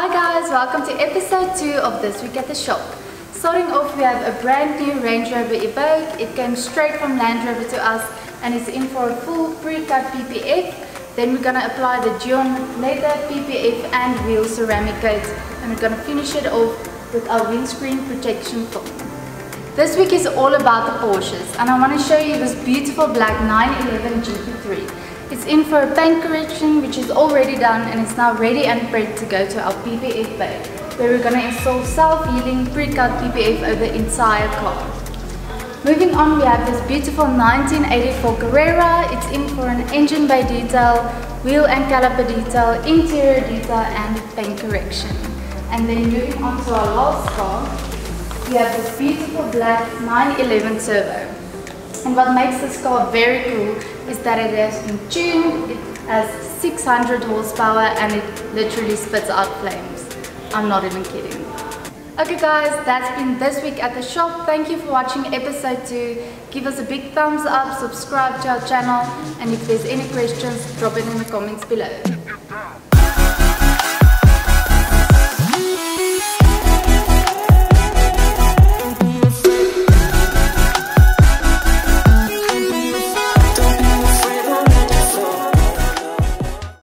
Hi guys, welcome to episode 2 of This Week at the Shop. Starting off, we have a brand new Range Rover Evoque. It came straight from Land Rover to us and it's in for a full pre-cut PPF. Then we're going to apply the Geon leather, PPF and wheel ceramic coats, and we're going to finish it off with our windscreen protection film. This week is all about the Porsches, and I want to show you this beautiful black 911 GT3. It's in for a paint correction, which is already done, and it's now ready and prepped to go to our PPF bay, where we're going to install self-healing pre-cut PPF over the entire car. Moving on, we have this beautiful 1984 Carrera. It's in for an engine bay detail, wheel and caliper detail, interior detail and paint correction. And then moving on to our last car, we have this beautiful black 911 turbo, and what makes this car very cool is that it has been tuned, it has 600 horsepower and it literally spits out flames. I'm not even kidding. Okay guys, that's been This Week at the Shop. Thank you for watching episode 2. Give us a big thumbs up, subscribe to our channel, and if there's any questions, drop it in the comments below.